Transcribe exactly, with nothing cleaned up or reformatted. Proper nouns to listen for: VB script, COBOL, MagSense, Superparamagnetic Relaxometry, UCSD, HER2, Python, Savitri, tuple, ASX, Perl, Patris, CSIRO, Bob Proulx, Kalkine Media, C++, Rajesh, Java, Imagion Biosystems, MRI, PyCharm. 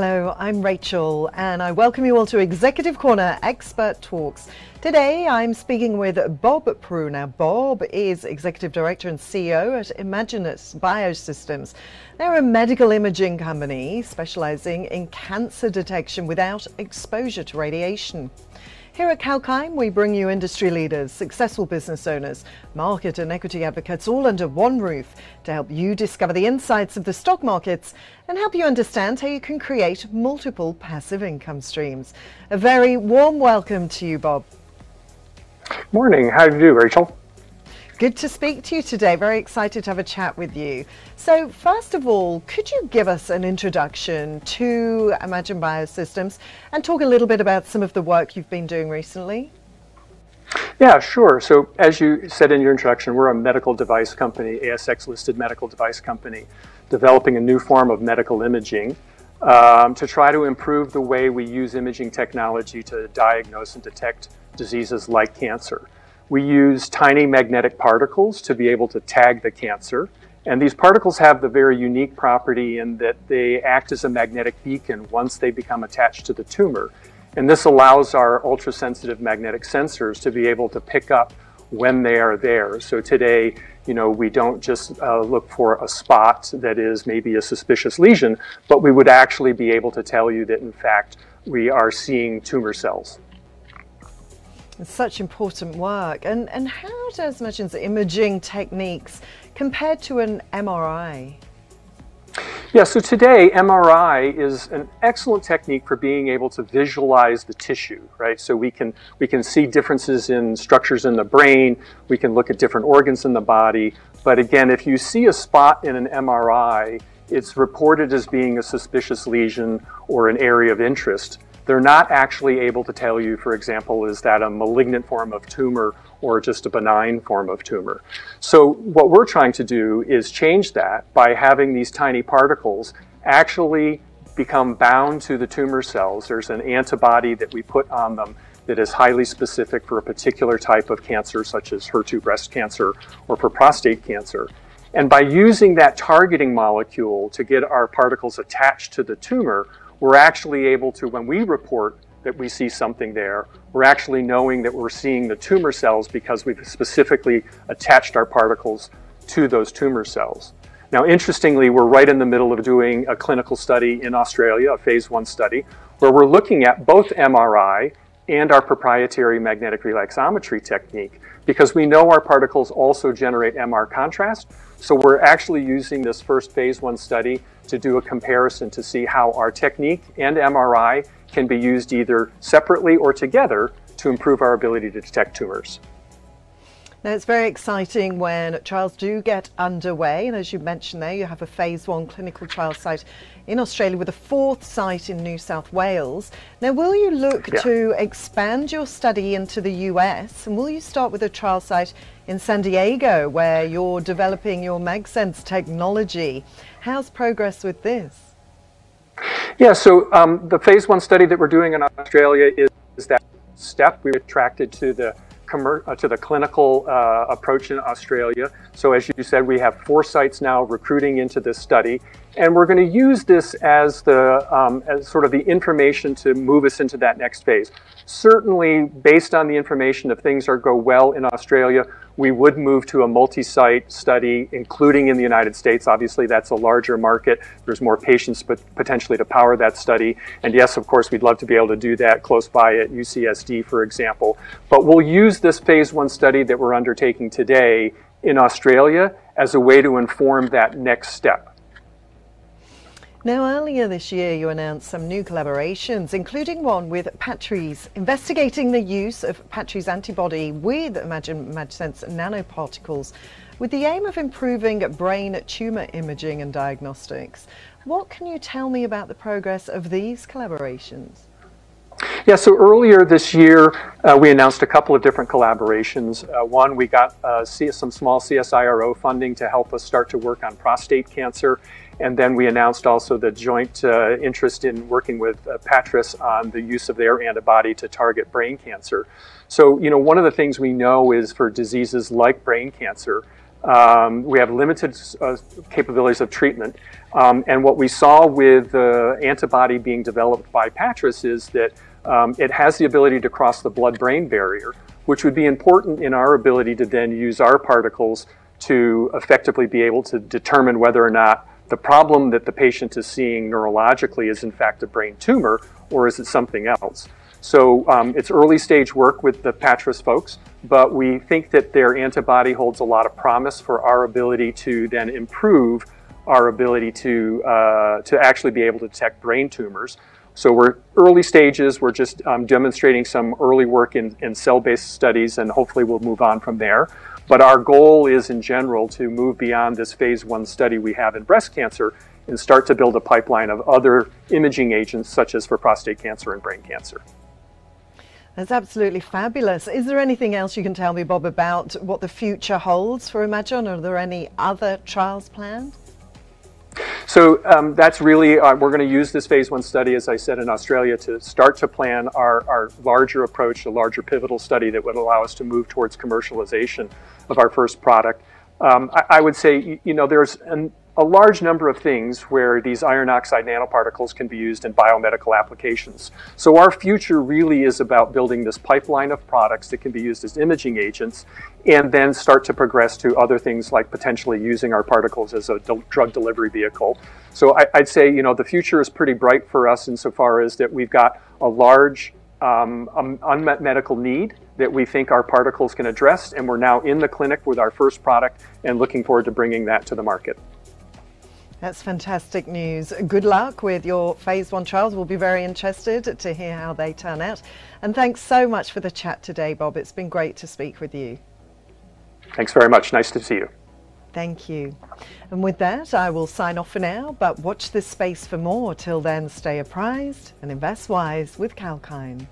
Hello, I'm Rachel and I welcome you all to Executive Corner Expert Talks. Today I'm speaking with Bob Proulx. Now Bob is Executive Director and C E O at Imagion Biosystems. They're a medical imaging company specializing in cancer detection without exposure to radiation. Here at Kalkine, we bring you industry leaders, successful business owners, market and equity advocates, all under one roof to help you discover the insights of the stock markets and help you understand how you can create multiple passive income streams. A very warm welcome to you, Bob. Morning. How do you do, Rachel? Good to speak to you today. Very excited to have a chat with you. So first of all, could you give us an introduction to Imagion Biosystems and talk a little bit about some of the work you've been doing recently? Yeah, sure. So as you said in your introduction, we're a medical device company, A S X listed medical device company, developing a new form of medical imaging um, to try to improve the way we use imaging technology to diagnose and detect diseases like cancer. We use tiny magnetic particles to be able to tag the cancer. And these particles have the very unique property in that they act as a magnetic beacon once they become attached to the tumor. And this allows our ultra-sensitive magnetic sensors to be able to pick up when they are there. So today, you know, we don't just uh, look for a spot that is maybe a suspicious lesion, but we would actually be able to tell you that, in fact, we are seeing tumor cells. It's such important work. And, and how does Imagin's imaging techniques compare to an M R I? Yeah, so today M R I is an excellent technique for being able to visualize the tissue, right? So we can, we can see differences in structures in the brain, we can look at different organs in the body. But again, if you see a spot in an M R I, it's reported as being a suspicious lesion or an area of interest. They're not actually able to tell you, for example, is that a malignant form of tumor or just a benign form of tumor. So what we're trying to do is change that by having these tiny particles actually become bound to the tumor cells. There's an antibody that we put on them that is highly specific for a particular type of cancer, such as H E R two breast cancer or for prostate cancer. And by using that targeting molecule to get our particles attached to the tumor, we're actually able to, when we report that we see something there, we're actually knowing that we're seeing the tumor cells because we've specifically attached our particles to those tumor cells. Now, interestingly, we're right in the middle of doing a clinical study in Australia, a phase one study, where we're looking at both M R I and our proprietary magnetic relaxometry technique, because we know our particles also generate M R contrast. So we're actually using this first phase one study to do a comparison to see how our technique and M R I can be used either separately or together to improve our ability to detect tumors. Now, it's very exciting when trials do get underway, and as you mentioned there, you have a phase one clinical trial site in Australia with a fourth site in New South Wales. Now, will you look yeah. to expand your study into the U S, and will you start with a trial site in San Diego where you're developing your MagSense technology? How's progress with this? Yeah, so um, the phase one study that we're doing in Australia is, is that step. We were attracted to the to the clinical uh, approach in Australia. So as you said, we have four sites now recruiting into this study, and we're going to use this as the um, as sort of the information to move us into that next phase. Certainly, based on the information, if things are go well in Australia, we would move to a multi-site study, including in the United States. Obviously, that's a larger market. There's more patients but potentially to power that study. And yes, of course, we'd love to be able to do that close by at U C S D, for example. But we'll use this phase one study that we're undertaking today in Australia as a way to inform that next step. Now, earlier this year, you announced some new collaborations, including one with Patris, investigating the use of Patris antibody with Imagine MagSense nanoparticles with the aim of improving brain tumor imaging and diagnostics. What can you tell me about the progress of these collaborations? Yeah, so earlier this year, uh, we announced a couple of different collaborations. Uh, one, we got uh, some small C S I R O funding to help us start to work on prostate cancer. And then we announced also the joint uh, interest in working with uh, Patris on the use of their antibody to target brain cancer. So, you know, one of the things we know is for diseases like brain cancer, Um, we have limited uh, capabilities of treatment. Um, and what we saw with the antibody being developed by Patris is that um, it has the ability to cross the blood-brain barrier, which would be important in our ability to then use our particles to effectively be able to determine whether or not the problem that the patient is seeing neurologically is in fact a brain tumor, or is it something else? So um, it's early stage work with the Patris folks, but we think that their antibody holds a lot of promise for our ability to then improve our ability to, uh, to actually be able to detect brain tumors. So we're early stages, we're just um, demonstrating some early work in, in cell-based studies, and hopefully we'll move on from there. But our goal is in general to move beyond this phase one study we have in breast cancer and start to build a pipeline of other imaging agents, such as for prostate cancer and brain cancer. That's absolutely fabulous. Is there anything else you can tell me, Bob, about what the future holds for Imagion? Are there any other trials planned? So um, that's really, uh, we're going to use this phase one study, as I said, in Australia to start to plan our, our larger approach, a larger pivotal study that would allow us to move towards commercialization of our first product. Um, I, I would say, you know, there's an, a large number of things where these iron oxide nanoparticles can be used in biomedical applications. So our future really is about building this pipeline of products that can be used as imaging agents, and then start to progress to other things like potentially using our particles as a del- drug delivery vehicle. So I, I'd say, you know, the future is pretty bright for us insofar as that we've got a large um, um, unmet medical need that we think our particles can address, and we're now in the clinic with our first product and looking forward to bringing that to the market. That's fantastic news. Good luck with your phase one trials. We'll be very interested to hear how they turn out. And thanks so much for the chat today, Bob. It's been great to speak with you. Thanks very much. Nice to see you. Thank you. And with that, I will sign off for now, but watch this space for more. Till then, stay apprised and invest wise with Kalkine.